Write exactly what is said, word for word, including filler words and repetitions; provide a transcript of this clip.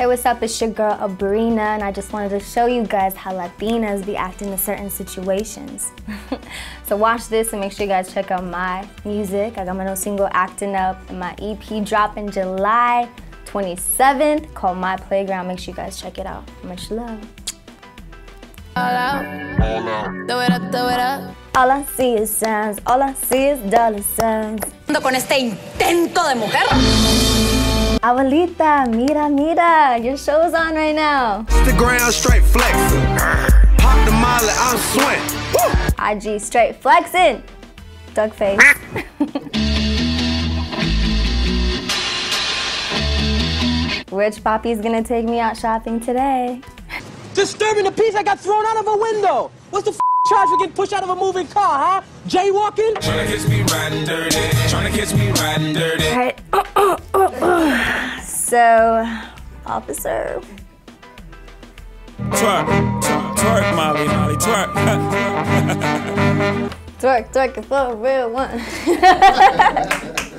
Hey, what's up? It's your girl Abrina, and I just wanted to show you guys how Latinas be acting in certain situations. So watch this and make sure you guys check out my music. I got my new single acting up and my E P dropping July twenty-seventh called My Playground. Make sure you guys check it out. Much love. All out, all out, throw it up, throw it up. All I see is signs, all I see is dollar signs. Con este intento de mujer. Abuelita, mira, mira, your show's on right now. Instagram straight flexing. Pop the molly, I'm sweating. Woo! I G straight flexing. Duck face. Which Poppy's gonna take me out shopping today? Disturbing the peace, I got thrown out of a window. What's the f charge for getting pushed out of a moving car, huh? Jaywalking? Tryna kiss me riding dirty. Tryna kiss me riding dirty. All right. Oh, oh, oh, oh. So, officer. Twerk, twerk, Molly, Molly, twerk. Twerk, twerk, for a real one.